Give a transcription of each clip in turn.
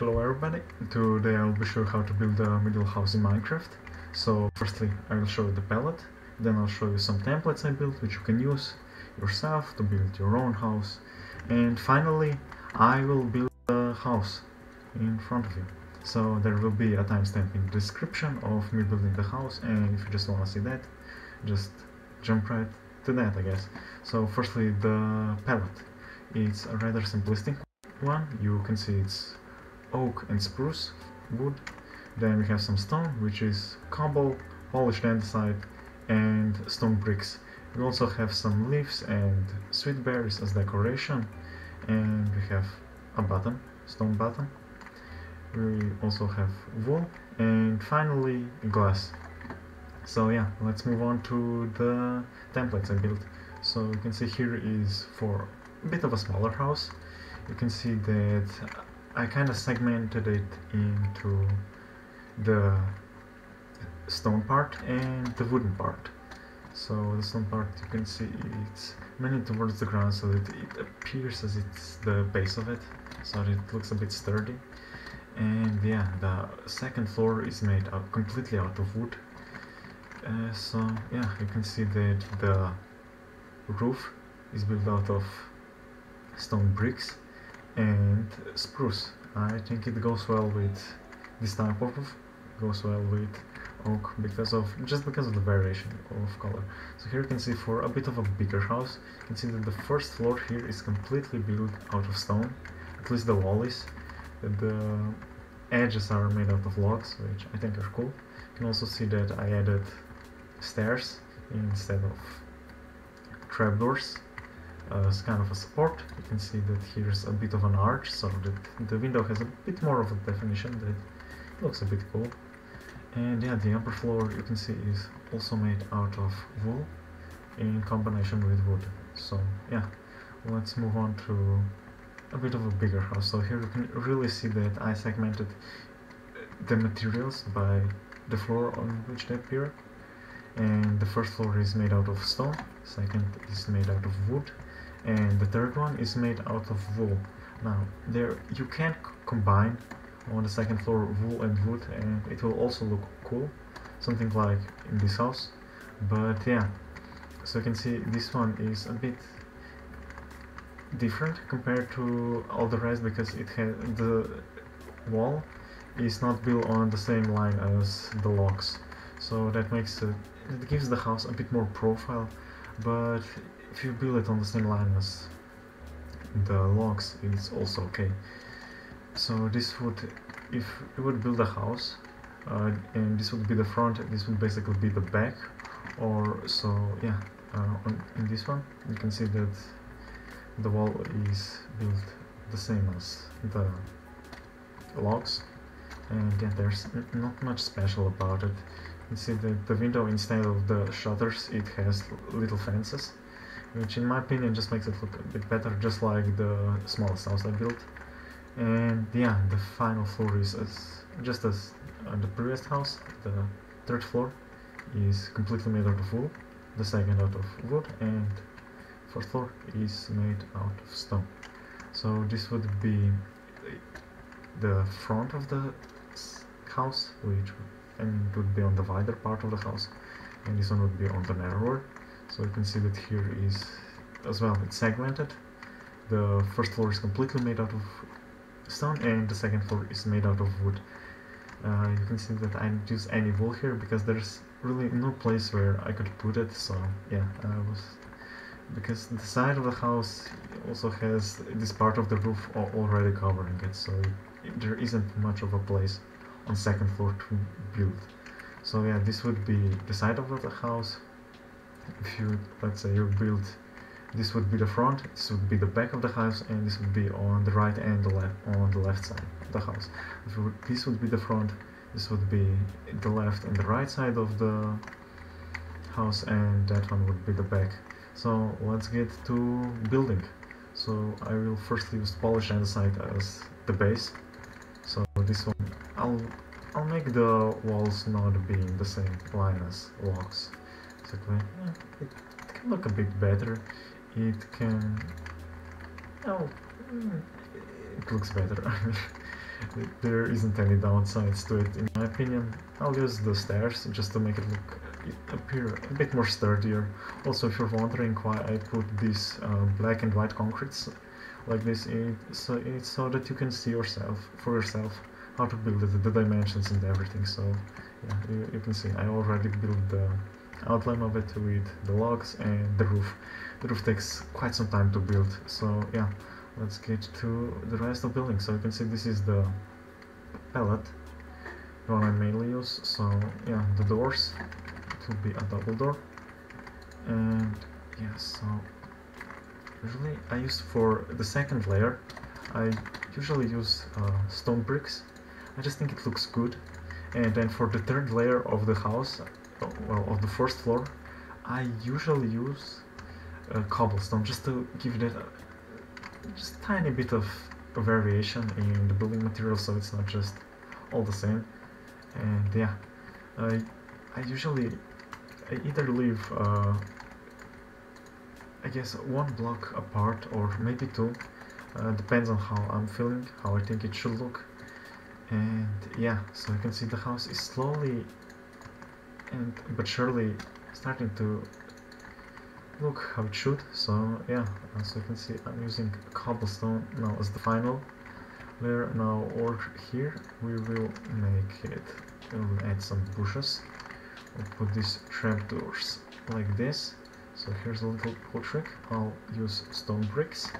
Hello everybody, today I will be showing how to build a middle house in Minecraft. So firstly I will show you the palette, then I'll show you some templates I built which you can use yourself to build your own house, and finally I will build a house in front of you. So there will be a timestamp in the description of me building the house, and if you just wanna see that, just jump right to that, I guess. So firstly, the palette. It's a rather simplistic one. You can see it's oak and spruce wood. Then we have some stone, which is cobble, polished andesite, and stone bricks. We also have some leaves and sweet berries as decoration, and we have a button, stone button. We also have wool, and finally glass. So yeah, let's move on to the templates I built. So you can see here is for a bit of a smaller house. You can see that I kind of segmented it into the stone part and the wooden part. So the stone part, you can see it's mainly towards the ground, so that it appears as it's the base of it, so that it looks a bit sturdy. And yeah, the second floor is made up completely out of wood. So yeah, you can see that the roof is built out of stone bricks and spruce. I think it goes well with this type of roof, goes well with oak, because of the variation of color. So here you can see for a bit of a bigger house, you can see that the first floor here is completely built out of stone, at least the wall is. The edges are made out of logs, which I think are cool. You can also see that I added stairs instead of trapdoors as kind of a support. You can see that here's a bit of an arch, so that the window has a bit more of a definition that looks a bit cool. And yeah, the upper floor, you can see, is also made out of wool in combination with wood. So yeah, let's move on to a bit of a bigger house. So here you can really see that I segmented the materials by the floor on which they appear. And the first floor is made out of stone, second is made out of wood, and the third one is made out of wool. Now there you can combine on the second floor wool and wood, and it will also look cool, something like in this house. But yeah, so you can see this one is a bit different compared to all the rest, because it has the wall is not built on the same line as the logs, so that makes it gives the house a bit more profile. But if you build it on the same line as the logs, it's also okay. So this would, if you would build a house and this would be the front, this would basically be the back. Or so yeah, in this one you can see that the wall is built the same as the logs, and yeah, there's not much special about it. You see that the window, instead of the shutters, it has little fences, which in my opinion just makes it look a bit better, just like the smallest house I built. And yeah, the final floor is just as the previous house. The third floor is completely made out of wool, the second out of wood, and fourth floor is made out of stone. So this would be the front of the house, and would be on the wider part of the house, and this one would be on the narrower. So you can see that here is as well, it's segmented. The first floor is completely made out of stone, and the second floor is made out of wood. You can see that I didn't use any wool here because there's really no place where I could put it. So yeah, because the side of the house also has this part of the roof already covering it, so there isn't much of a place on second floor to build. So yeah, this would be the side of the house. If you, let's say you build, this would be the front, this would be the back of the house, and this would be on the right and the left, on the left side of the house. This would be the front, this would be the left and the right side of the house, and that one would be the back. So let's get to building. So I will first use polished andesite as the base. So this one, I'll make the walls not being the same line as logs. Exactly. It can look a bit better. It looks better. There isn't any downsides to it, in my opinion. I'll use the stairs just to make it appear a bit more sturdier. Also, if you're wondering why I put these black and white concretes like this, it's so that you can see yourself for yourself how to build it, the dimensions and everything. So yeah, you can see I already built the outline of it with the logs and the roof. The roof takes quite some time to build, so yeah, let's get to the rest of building. So you can see this is the pallet, the one I mainly use. So yeah, the doors, it will be a double door, and yeah, so usually I use for the second layer, I usually use stone bricks. I just think it looks good. And then for the third layer of the house, well, of the first floor, I usually use cobblestone, just to give that just tiny bit of variation in the building material, so it's not just all the same. And yeah, I either leave I guess one block apart, or maybe two, depends on how I'm feeling, how I think it should look. And yeah, so you can see the house is slowly but surely starting to look how it should. So yeah, as you can see, I'm using cobblestone now as the final layer. Now over here we will make it, we'll add some bushes, we'll put these trapdoors like this. So here's a little cool trick, I'll use stone bricks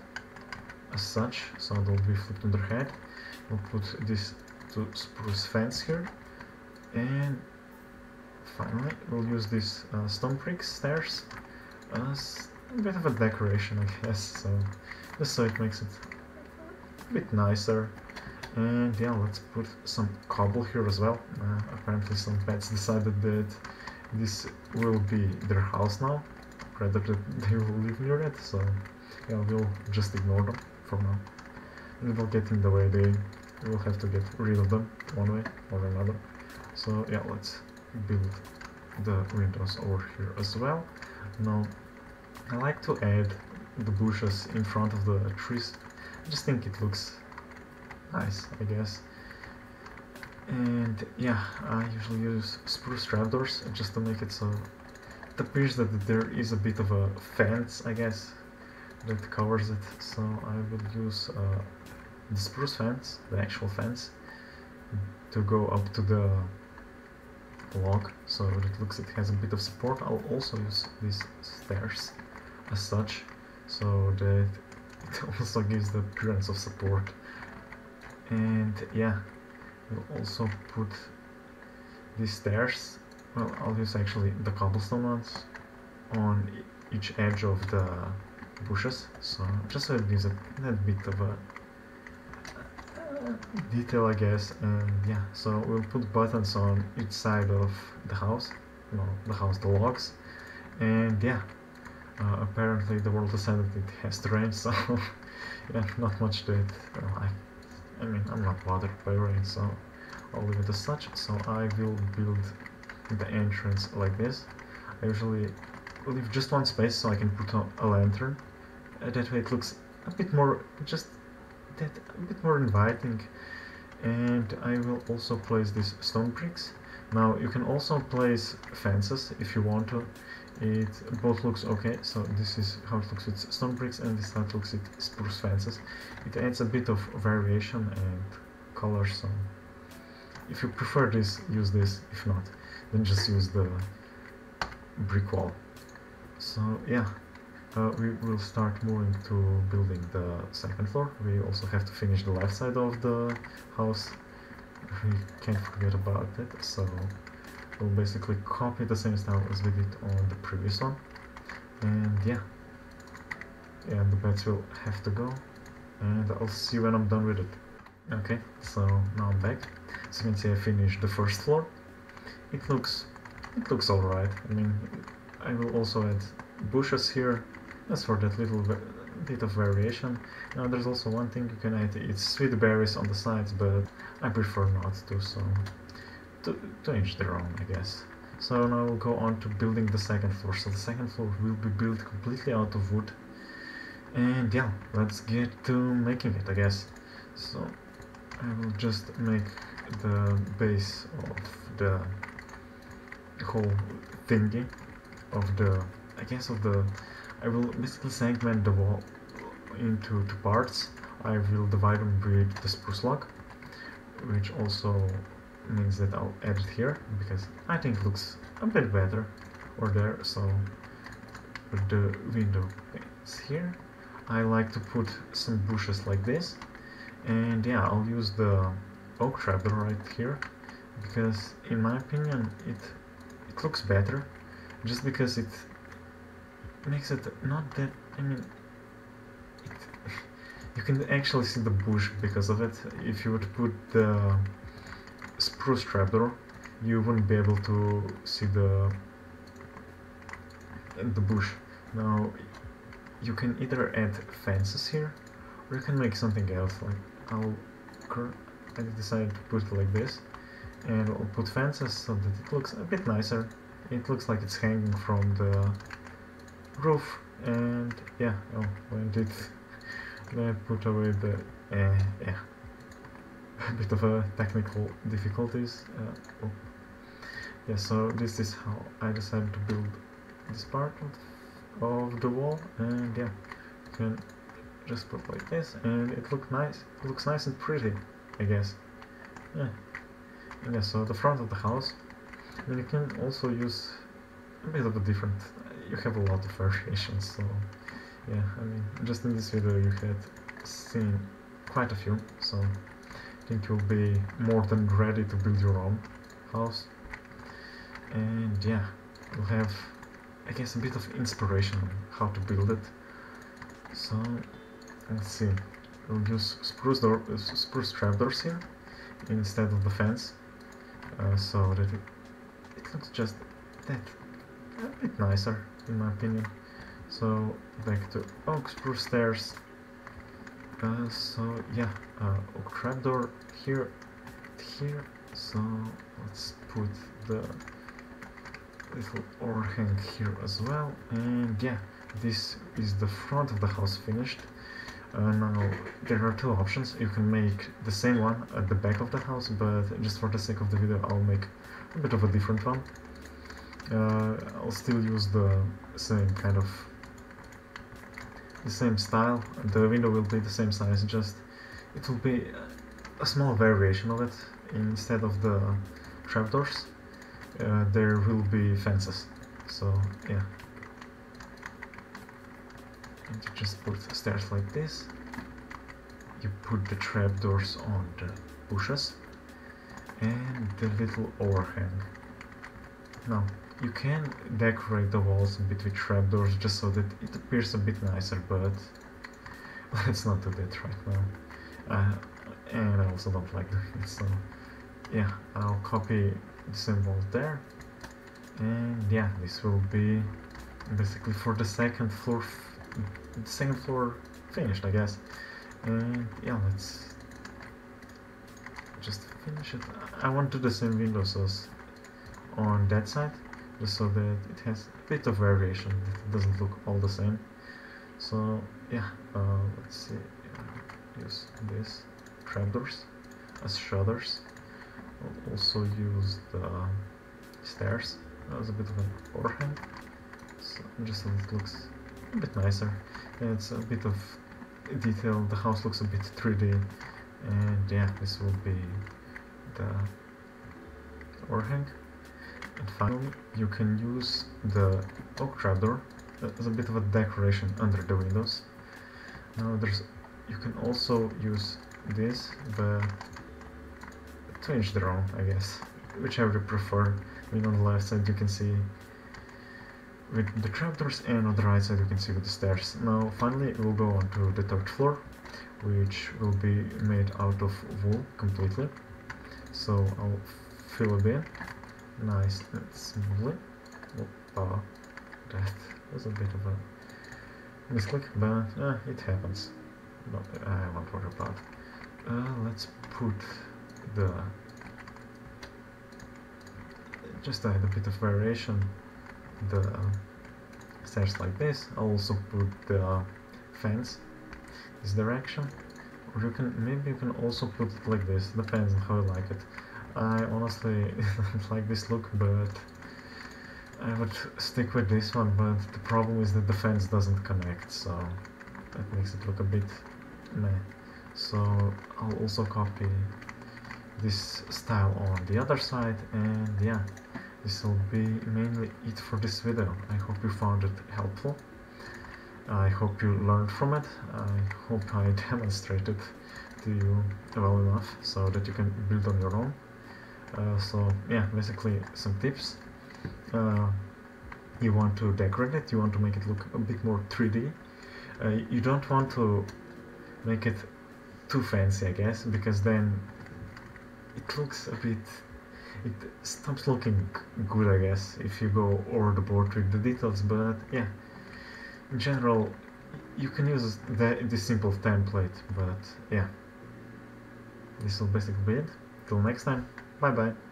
as such, so they'll be flipped on their head. We'll put this to spruce fence here, and finally we'll use these stone bricks stairs as a bit of a decoration, I guess. So just so it makes it a bit nicer. And yeah, let's put some cobble here as well. Apparently some pets decided that this will be their house now, rather that they will live near it. So yeah, we'll just ignore them for now. It will get in the way, they will have to get rid of them one way or another. So yeah, let's build the windows over here as well. Now I like to add the bushes in front of the trees, I just think it looks nice, I guess. And yeah, I usually use spruce trapdoors just to make it so it appears that there is a bit of a fence, I guess, that covers it. So I will use the spruce fence, the actual fence, to go up to the log, so it looks, it has a bit of support. I'll also use these stairs as such, so that it also gives the appearance of support. And yeah, we'll also put these stairs, well, I'll use actually the cobblestone ones on each edge of the bushes, so just so it gives a bit of a detail, I guess. And yeah, so we'll put buttons on each side of the house, no, the house, the logs. And yeah, apparently the world decided it has to rain, so yeah, not much to it. I mean, I'm not bothered by rain, so I'll leave it as such. So I will build the entrance like this. I usually leave just one space so I can put a lantern, that way it looks a bit more inviting. And I will also place these stone bricks. Now you can also place fences if you want to, it both looks okay. So this is how it looks with stone bricks, and this side looks with spruce fences. It adds a bit of variation and color, so if you prefer this, use this. If not, then just use the brick wall. So yeah, we will start moving to building the second floor. We also have to finish the left side of the house, we can't forget about it. So we'll basically copy the same style as we did on the previous one. And yeah, the beds will have to go, and I'll see when I'm done with it. Okay, so now I'm back. So you can see I finished the first floor. It looks alright. I mean, I will also add bushes here, that's for that little bit of variation. Now there's also one thing you can add, it's sweet berries on the sides, but I prefer not to, so to each their own, I guess. So now we'll go on to building the second floor. So the second floor will be built completely out of wood, and yeah, let's get to making it, I guess. So I will just make the base of the whole thingy of the, I guess, of the, I will basically segment the wall into two parts. I will divide and breed the spruce log, which also means that I'll add it here because I think it looks a bit better or there. So put the window panes here. I like to put some bushes like this, and yeah, I'll use the oak trapdoor right here because in my opinion it looks better, just because it makes it not that, I mean, you can actually see the bush because of it. If you would put the spruce trapdoor, you wouldn't be able to see the bush. Now you can either add fences here, or you can make something else. Like I decided to put it like this, and I'll put fences so that it looks a bit nicer. It looks like it's hanging from the roof, and yeah, oh, when did I put away the yeah. A bit of a technical difficulties. Oh. Yeah, so this is how I decided to build this part of the wall, and yeah, you can just put like this, and it looks nice. It looks nice and pretty, I guess. Yeah. And yeah, so the front of the house. And you can also use a bit of a different. You have a lot of variations, so yeah. I mean, just in this video you had seen quite a few, so. It will be more than ready to build your own house, and yeah, you'll have, I guess, a bit of inspiration on how to build it. So let's see, we'll use spruce trapdoors here instead of the fence, so that it looks just that a bit nicer in my opinion. So back to oak spruce stairs. So yeah, oak trapdoor here, so let's put the little overhang here as well, and yeah, this is the front of the house finished. Now there are two options. You can make the same one at the back of the house, but just for the sake of the video I'll make a bit of a different one. I'll still use the same kind of the same style. The window will be the same size, just it will be a small variation of it. Instead of the trapdoors, there will be fences. So yeah, and you just put stairs like this. You put the trapdoors on the bushes and the little overhang. Now you can decorate the walls a bit with trapdoors just so that it appears a bit nicer, but let's not do that right now. And I also don't like doing it, so yeah, I'll copy the symbol there, and yeah, this will be basically for the second floor finished, I guess. And yeah, let's just finish it. I want to do the same windows as on that side, just so that it has a bit of variation, it doesn't look all the same. So yeah, let's see, use this trapdoors as shutters. I'll also use the stairs as a bit of an overhang, so just so it looks a bit nicer, and it's a bit of detail. The house looks a bit 3D, and yeah, this will be the overhang. And finally, you can use the oak trapdoor as a bit of a decoration under the windows. Now you can also use this, but to each their own, I guess, whichever you prefer. I mean, on the left side you can see with the trapdoors, and on the right side you can see with the stairs. Now finally we'll go on to the third floor, which will be made out of wool completely. So I'll fill it in. Nice and smoothly. Opa, that was a bit of a misclick, but it happens. But I won't worry about it. Let's put the... just add a bit of variation. The stairs like this. I'll also put the fence this direction. Or you can, maybe you can also put it like this, depends on how you like it. I honestly don't like this look, but I would stick with this one, but the problem is that the fence doesn't connect, so that makes it look a bit meh. So I'll also copy this style on the other side, and yeah, this will be mainly it for this video. I hope you found it helpful. I hope you learned from it. I hope I demonstrated to you well enough so that you can build on your own. So yeah, basically some tips. You want to decorate it, you want to make it look a bit more 3D. You don't want to make it too fancy, I guess, because then it looks a bit... it stops looking good, I guess, if you go over the board with the details, but yeah. In general, you can use the simple template, but yeah. This will basically be it. Till next time, bye bye.